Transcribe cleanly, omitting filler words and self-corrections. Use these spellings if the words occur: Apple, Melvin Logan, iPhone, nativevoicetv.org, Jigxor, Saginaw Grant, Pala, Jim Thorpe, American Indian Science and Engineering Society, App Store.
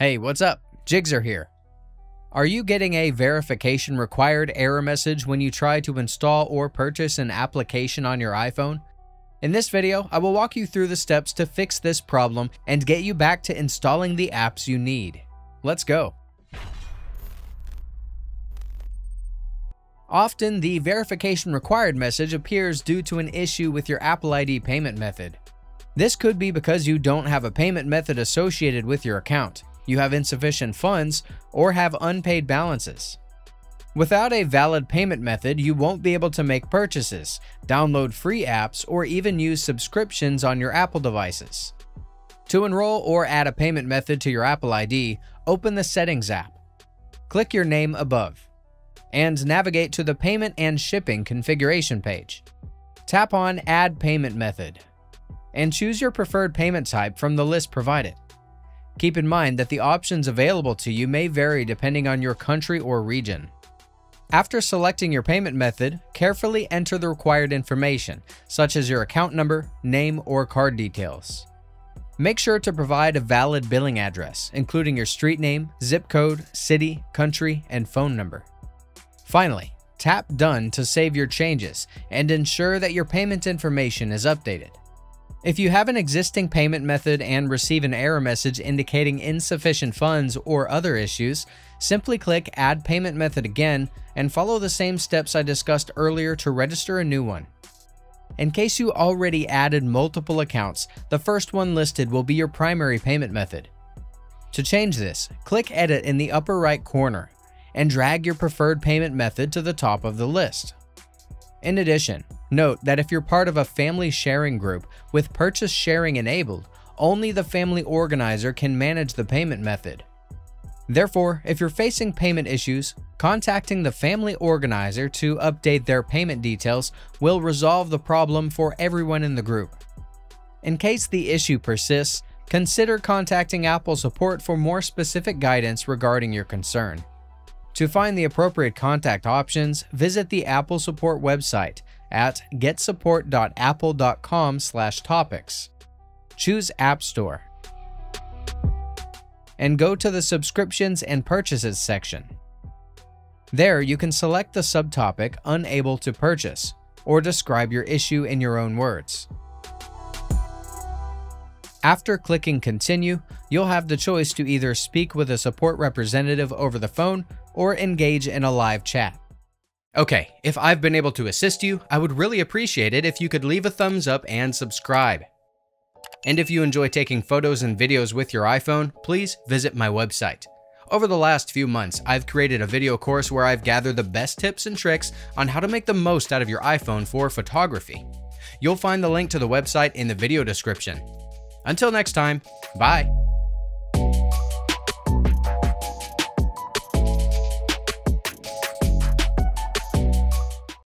Hey, what's up? Jigxor here. Are you getting a verification required error message when you try to install or purchase an application on your iPhone? In this video, I will walk you through the steps to fix this problem and get you back to installing the apps you need. Let's go. Often, the verification required message appears due to an issue with your Apple ID payment method. This could be because you don't have a payment method associated with your account. You have insufficient funds, or have unpaid balances. Without a valid payment method, you won't be able to make purchases, download free apps, or even use subscriptions on your Apple devices. To enroll or add a payment method to your Apple ID, open the Settings app. Click your name above, and navigate to the Payment and Shipping configuration page. Tap on Add Payment Method, and choose your preferred payment type from the list provided. Keep in mind that the options available to you may vary depending on your country or region. After selecting your payment method, carefully enter the required information, such as your account number, name, or card details. Make sure to provide a valid billing address, including your street name, zip code, city, country, and phone number. Finally, tap Done to save your changes and ensure that your payment information is updated. If you have an existing payment method and receive an error message indicating insufficient funds or other issues, simply click Add Payment Method again and follow the same steps I discussed earlier to register a new one. In case you already added multiple accounts, the first one listed will be your primary payment method. To change this, click Edit in the upper right corner and drag your preferred payment method to the top of the list. In addition, note that if you're part of a family sharing group with purchase sharing enabled, only the family organizer can manage the payment method. Therefore, if you're facing payment issues, contacting the family organizer to update their payment details will resolve the problem for everyone in the group. In case the issue persists, consider contacting Apple support for more specific guidance regarding your concern. To find the appropriate contact options, visit the Apple support website at getsupport.apple.com/topics. Choose App Store and go to the Subscriptions and Purchases section. There you can select the subtopic Unable to Purchase or describe your issue in your own words. After clicking Continue, you'll have the choice to either speak with a support representative over the phone or engage in a live chat. Okay, if I've been able to assist you, I would really appreciate it if you could leave a thumbs up and subscribe. And if you enjoy taking photos and videos with your iPhone, please visit my website. Over the last few months, I've created a video course where I've gathered the best tips and tricks on how to make the most out of your iPhone for photography. You'll find the link to the website in the video description. Until next time, bye!